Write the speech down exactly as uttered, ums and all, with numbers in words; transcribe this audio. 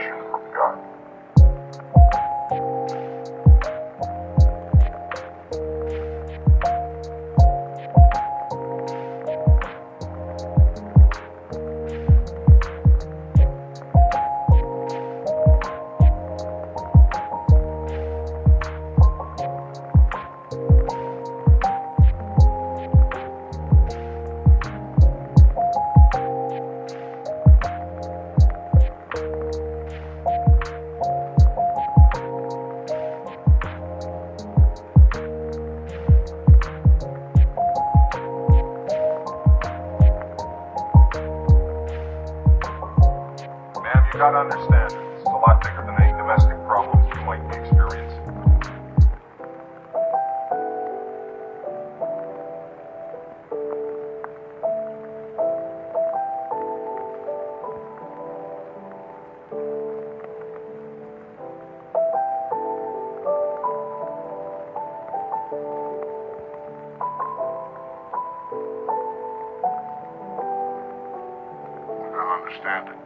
permission from God. You gotta understand, it's a lot bigger than any domestic problems you might be experiencing. You gotta understand it.